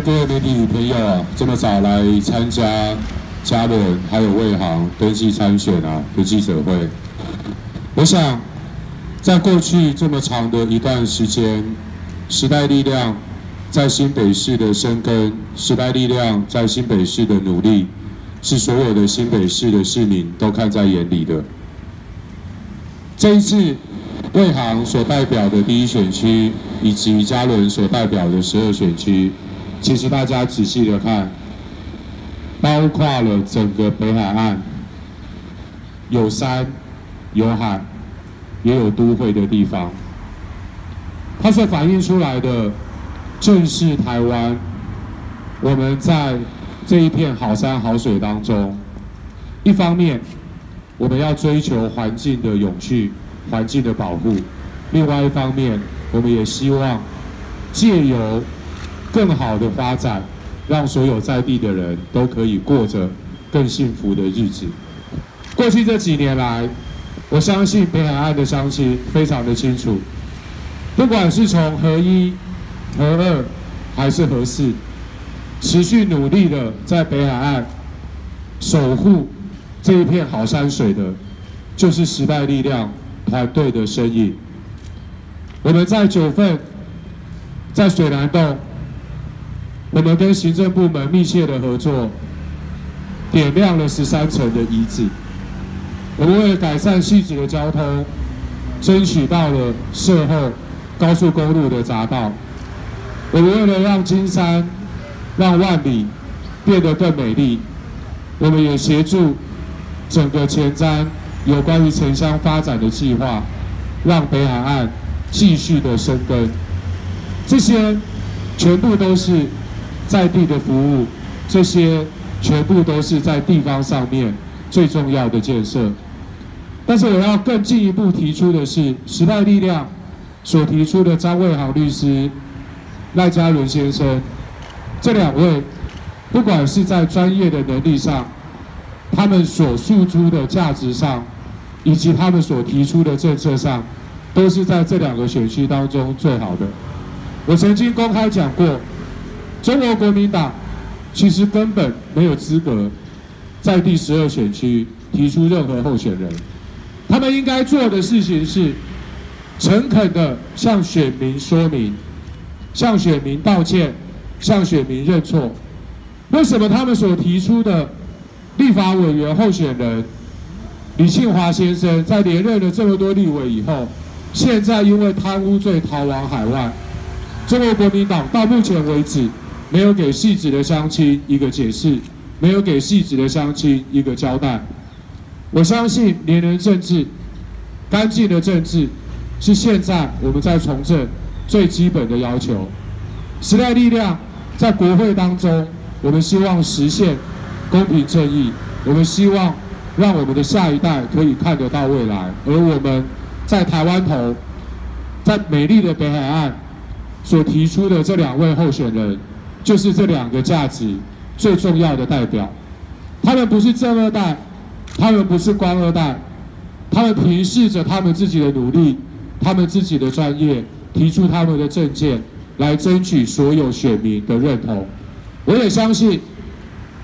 各位媒体朋友啊，这么早来参加嘉伦还有卫航登记参选啊的记者会，我想在过去这么长的一段时间，时代力量在新北市的生根，时代力量在新北市的努力，是所有的新北市的市民都看在眼里的。这一次，卫航所代表的第一选区以及嘉伦所代表的12选区，其实大家仔细的看，包括了整个北海岸，有山，有海，也有都会的地方。它所反映出来的，正是台湾，我们在这一片好山好水当中，一方面我们要追求环境的永续、环境的保护；另外一方面，我们也希望借由更好的发展，让所有在地的人都可以过着更幸福的日子。过去这几年来，我相信北海岸的乡亲非常的清楚，不管是从核1、核2还是核4。持续努力的在北海岸守护这一片好山水的，就是时代力量团队的身影。我们在9份，在水湳洞，我们跟行政部门密切的合作，点亮了13层的遗址。我们为了改善汐止的交通，争取到了社后高速公路的匝道。我们为了让金山，让万里变得更美丽，我们也协助整个前瞻有关于城乡发展的计划，让北海岸继续的生根。这些全部都是在地的服务，这些全部都是在地方上面最重要的建设。但是我要更进一步提出的是，时代力量所提出的张卫航律师、赖嘉伦先生。这2位，不管是在专业的能力上，他们所诉诸的价值上，以及他们所提出的政策上，都是在这2个选区当中最好的。我曾经公开讲过，中国国民党其实根本没有资格在第12选区提出任何候选人。他们应该做的事情是，诚恳地向选民说明，向选民道歉。向选民认错，为什么他们所提出的立法委员候选人李庆华先生，在连任了这么多立委以后，现在因为贪污罪逃往海外？中国国民党到目前为止没有给汐止的乡亲一个解释，没有给汐止的乡亲一个交代。我相信廉能政治、干净的政治，是现在我们在从政最基本的要求。时代力量。在国会当中，我们希望实现公平正义，我们希望让我们的下一代可以看得到未来。而我们在台湾头，在美丽的北海岸所提出的这2位候选人，就是这2个价值最重要的代表。他们不是正二代，他们不是官二代，他们凭借着他们自己的努力，他们自己的专业，提出他们的政见，来争取所有选民的认同。我也相信，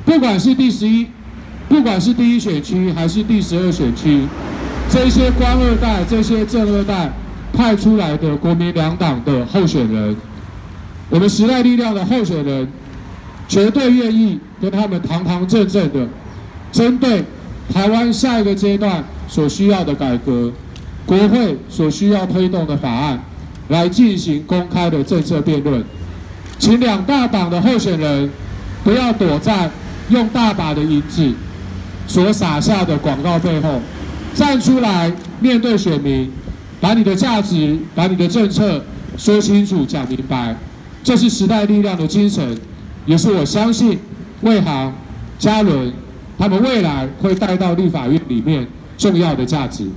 不管是第11，不管是第1选区还是第12选区，这些官二代、这些正二代派出来的国民两党的候选人，我们时代力量的候选人，绝对愿意跟他们堂堂正正的，针对台湾下一个阶段所需要的改革，国会所需要推动的法案，来进行公开的政策辩论。请2大党的候选人不要躲在用大把的银子所撒下的广告背后，站出来面对选民，把你的价值、把你的政策说清楚、讲明白。这是时代力量的精神，也是我相信卫航、嘉伦他们未来会带到立法院里面重要的价值。